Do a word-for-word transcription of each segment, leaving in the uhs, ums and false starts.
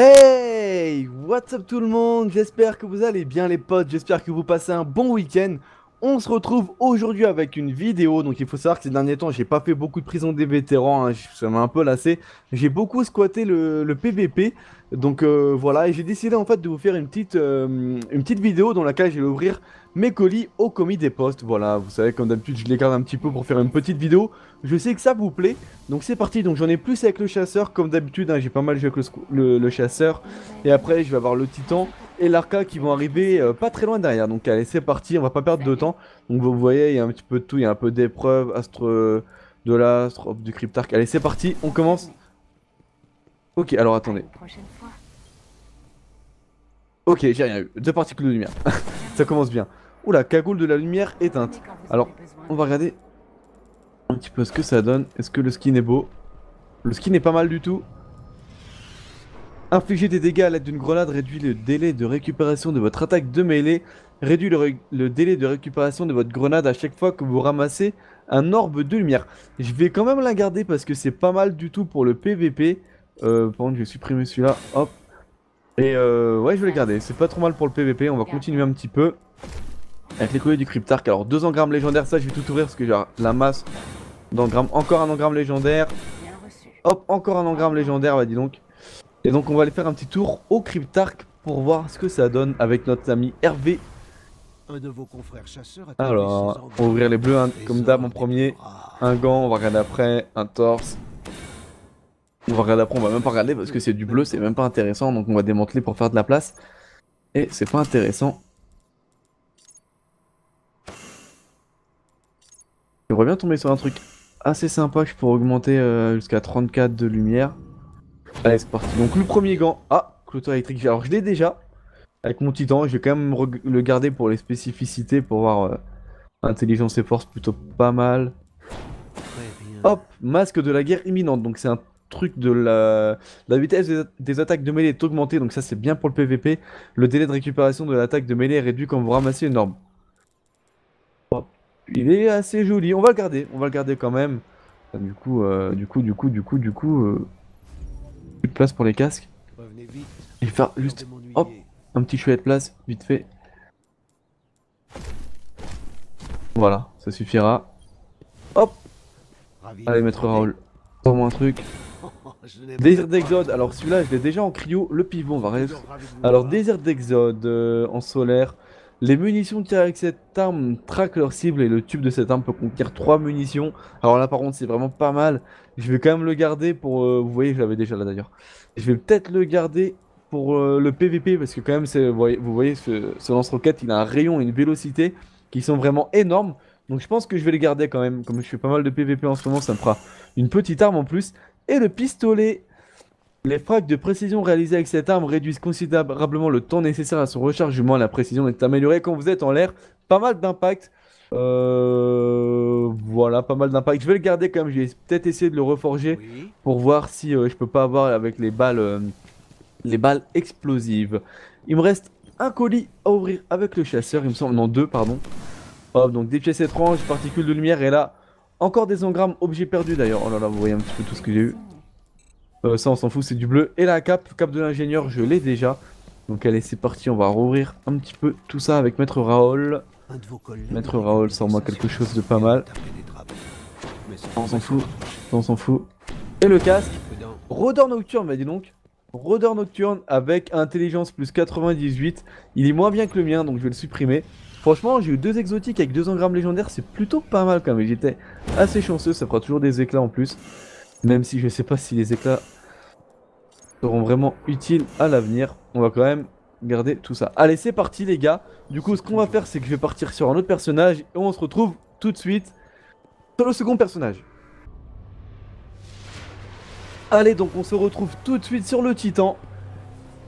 Hey, what's up tout le monde, j'espère que vous allez bien les potes, j'espère que vous passez un bon week-end. On se retrouve aujourd'hui avec une vidéo, donc il faut savoir que ces derniers temps j'ai pas fait beaucoup de prison des vétérans, hein, ça m'a un peu lassé. J'ai beaucoup squatté le, le P V P, donc euh, voilà, et j'ai décidé en fait de vous faire une petite, euh, une petite vidéo dans laquelle je vais ouvrir mes colis au commis des postes. Voilà, vous savez comme d'habitude je les garde un petit peu pour faire une petite vidéo, je sais que ça vous plaît, donc c'est parti. Donc j'en ai plus avec le chasseur comme d'habitude, hein, j'ai pas mal joué avec le, le, le chasseur, et après je vais avoir le titan et l'arca qui vont arriver euh, pas très loin derrière. Donc allez, c'est parti, on va pas perdre de temps. Donc vous voyez, il y a un petit peu de tout, il y a un peu d'épreuves, astre de l'astre, du cryptarque. Allez, c'est parti, on commence. Ok, alors attendez. Ok, j'ai rien eu, deux particules de lumière. Ça commence bien. Ouh, la cagoule de la lumière éteinte. Alors, on va regarder un petit peu ce que ça donne. Est-ce que le skin est beau? Le skin est pas mal du tout. Infliger des dégâts à l'aide d'une grenade réduit le délai de récupération de votre attaque de mêlée. Réduit le, ré le délai de récupération de votre grenade à chaque fois que vous ramassez un orbe de lumière. Je vais quand même la garder parce que c'est pas mal du tout pour le P V P. Euh, par contre, je vais supprimer celui-là. Hop. Et euh, ouais, je vais le garder. C'est pas trop mal pour le P V P. On va continuer un petit peu avec les colis du Cryptarque. Alors, deux engrammes légendaires. Ça, je vais tout ouvrir parce que j'ai la masse d'engrammes. Encore un engramme légendaire. Hop, encore un engramme légendaire. Bah, dis donc. Et donc on va aller faire un petit tour au Cryptarque pour voir ce que ça donne avec notre ami Hervé. Un de vos confrères chasseurs a... Alors, on va ouvrir les bleus, hein, comme d'hab en premier. Un gant, on va regarder après, un torse. On va regarder après, on va même pas regarder parce que c'est du bleu, c'est même pas intéressant. Donc on va démanteler pour faire de la place. Et c'est pas intéressant. J'aimerais bien tomber sur un truc assez sympa que je pourrais augmenter euh, jusqu'à trente-quatre de lumière. Allez, c'est parti. Donc le premier gant, ah, clôture électrique, alors je l'ai déjà avec mon titan, je vais quand même le garder pour les spécificités, pour voir euh, intelligence et force plutôt pas mal. Hop, masque de la guerre imminente, donc c'est un truc de la, la vitesse des, des attaques de mêlée est augmentée, donc ça c'est bien pour le P V P. Le délai de récupération de l'attaque de mêlée est réduit quand vous ramassez une orbe. Hop. Il est assez joli, on va le garder, on va le garder quand même. Du coup, euh, du coup, du coup, du coup, du coup... Euh... de place pour les casques. Et faire juste hop un petit chouette de place vite fait. Voilà, ça suffira. Hop. Allez, mettre Raoul. Prends-moi un truc. Désert d'Exode. Alors celui-là, je l'ai déjà en cryo. Le pivot, on va rester. Alors Désert d'Exode euh, en solaire. Les munitions tirées avec cette arme traquent leur cible et le tube de cette arme peut contenir trois munitions. Alors là par contre c'est vraiment pas mal. Je vais quand même le garder pour... Euh, vous voyez je l'avais déjà là d'ailleurs. Je vais peut-être le garder pour euh, le P V P parce que quand même vous voyez, vous voyez ce, ce lance-roquette, il a un rayon et une vélocité qui sont vraiment énormes. Donc je pense que je vais le garder quand même. Comme je fais pas mal de P V P en ce moment, ça me fera une petite arme en plus. Et le pistolet. Les frags de précision réalisés avec cette arme réduisent considérablement le temps nécessaire à son rechargement. La précision est améliorée quand vous êtes en l'air. Pas mal d'impact. Euh... Voilà, pas mal d'impact. Je vais le garder quand même. Je vais peut-être essayer de le reforger oui. Pour voir si euh, je peux pas avoir avec les balles, euh, les balles explosives. Il me reste un colis à ouvrir avec le chasseur. Il me semble, non deux, pardon. Hop, donc des pièces étranges, particules de lumière. Et là, encore des engrammes, objets perdus d'ailleurs. Oh là là, vous voyez un petit peu tout ce que j'ai eu. Euh, ça on s'en fout, c'est du bleu. Et la cape, cape de l'ingénieur, je l'ai déjà. Donc allez, c'est parti, on va rouvrir un petit peu tout ça avec Maître Raoul. Maître Raoul, sans moi quelque chose de pas mal. On s'en fout, on s'en fout. Et le casque, Rodeur nocturne, bah dis donc. Rodeur nocturne avec intelligence plus quatre-vingt-dix-huit. Il est moins bien que le mien, donc je vais le supprimer. Franchement, j'ai eu deux exotiques avec deux engrammes légendaires, c'est plutôt pas mal quand même. J'étais assez chanceux, ça fera toujours des éclats en plus. Même si je sais pas si les éclats seront vraiment utiles à l'avenir. On va quand même garder tout ça. Allez, c'est parti les gars. Du coup, ce qu'on va faire, c'est que je vais partir sur un autre personnage. Et on se retrouve tout de suite sur le second personnage. Allez, donc on se retrouve tout de suite sur le Titan.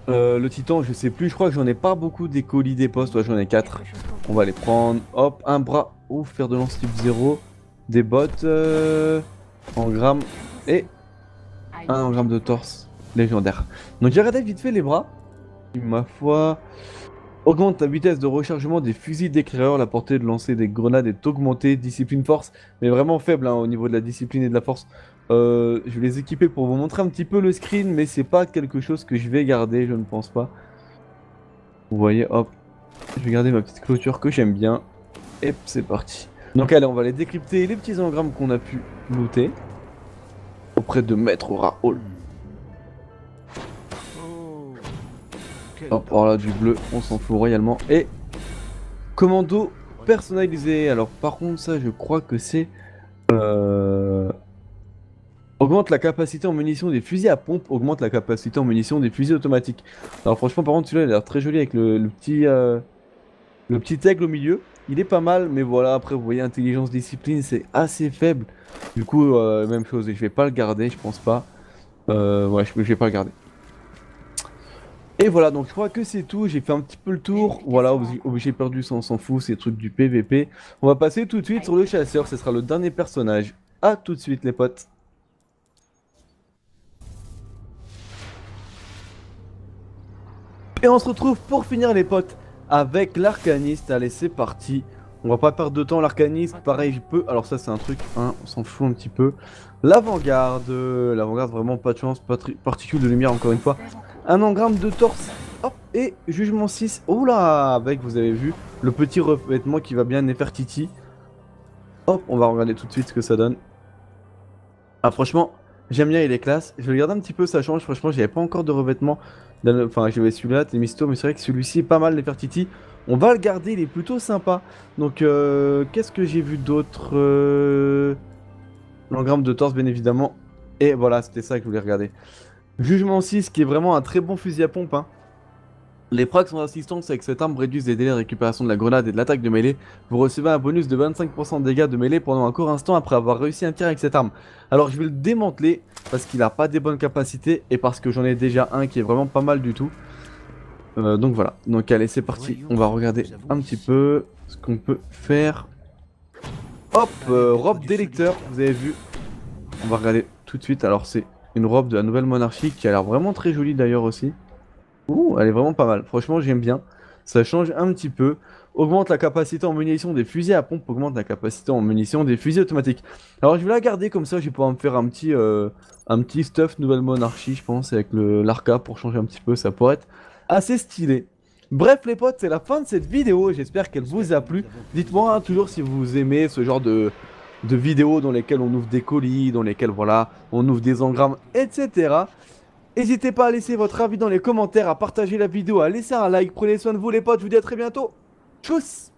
Euh, le Titan, je sais plus, je crois que j'en ai pas beaucoup des colis des postes. Ouais, j'en ai quatre. On va les prendre. Hop, un bras. Ouf, faire de lance type zéro. Des bottes euh... en grammes. Et un engramme de torse légendaire. Donc j'ai regardé vite fait les bras. Ma foi. Augmente la vitesse de rechargement des fusils d'éclaireur. La portée de lancer des grenades est augmentée. Discipline force. Mais vraiment faible hein, au niveau de la discipline et de la force. Euh, je vais les équiper pour vous montrer un petit peu le screen, mais c'est pas quelque chose que je vais garder, je ne pense pas. Vous voyez, hop, je vais garder ma petite clôture que j'aime bien. Et c'est parti. Donc allez, on va aller décrypter les petits engrammes qu'on a pu looter auprès de Maître Raoul. Hop, oh, là du bleu, on s'en fout royalement. Et Commando Personnalisé. Alors par contre ça, je crois que c'est... Euh... Augmente la capacité en munitions des fusils à pompe, augmente la capacité en munitions des fusils automatiques. Alors franchement par contre celui-là il a l'air très joli avec le, le petit euh, le petit aigle au milieu. Il est pas mal, mais voilà, après vous voyez intelligence, discipline, c'est assez faible. Du coup euh, même chose, et je vais pas le garder, je pense pas. Euh, ouais, je, je vais pas le garder. Et voilà, donc je crois que c'est tout, j'ai fait un petit peu le tour. Voilà, objet perdu, ça on s'en fout, c'est truc du P V P. On va passer tout de suite sur le chasseur, ce sera le dernier personnage. A tout de suite les potes. Et on se retrouve pour finir les potes avec l'arcaniste. Allez c'est parti, on va pas perdre de temps. L'arcaniste pareil je peux, alors ça c'est un truc hein, on s'en fout un petit peu. L'avant-garde, l'avant-garde vraiment pas de chance, pas de particules de lumière encore une fois. Un engramme de torse, hop, et jugement six. Oh là, avec vous avez vu le petit revêtement qui va bien Nefertiti. Hop, on va regarder tout de suite ce que ça donne. Ah franchement j'aime bien, il est classe. Je vais regarder un petit peu, ça change, franchement j'avais pas encore de revêtement. Enfin j'avais celui-là, Temisto, mais c'est vrai que celui-ci est pas mal, Nefertiti. On va le garder, il est plutôt sympa. Donc euh, qu'est-ce que j'ai vu d'autre euh... L'engramme de torse bien évidemment. Et voilà, c'était ça que je voulais regarder. Jugement six qui est vraiment un très bon fusil à pompe hein. Les frags sont d'assistance avec cette arme réduisent les délais de récupération de la grenade et de l'attaque de mêlée. Vous recevez un bonus de vingt-cinq pour cent de dégâts de mêlée pendant un court instant après avoir réussi un tir avec cette arme. Alors je vais le démanteler parce qu'il n'a pas des bonnes capacités et parce que j'en ai déjà un qui est vraiment pas mal du tout. Euh, donc voilà, donc allez c'est parti, on va regarder un petit peu ce qu'on peut faire. Hop, euh, robe d'électeur, vous avez vu. On va regarder tout de suite, alors c'est une robe de la Nouvelle Monarchie qui a l'air vraiment très jolie d'ailleurs aussi. Ouh, elle est vraiment pas mal, franchement j'aime bien, ça change un petit peu. Augmente la capacité en munitions des fusils à pompe, augmente la capacité en munitions des fusils automatiques. Alors je vais la garder comme ça, je vais pouvoir me faire un petit euh, un petit stuff Nouvelle Monarchie je pense, avec l'arca pour changer un petit peu, ça pourrait être assez stylé. Bref les potes, c'est la fin de cette vidéo, j'espère qu'elle vous a plu. Dites-moi hein, toujours si vous aimez ce genre de... de vidéos dans lesquelles on ouvre des colis, dans lesquelles voilà, on ouvre des engrammes, et cetera. N'hésitez pas à laisser votre avis dans les commentaires, à partager la vidéo, à laisser un like. Prenez soin de vous les potes, je vous dis à très bientôt. Tchuss!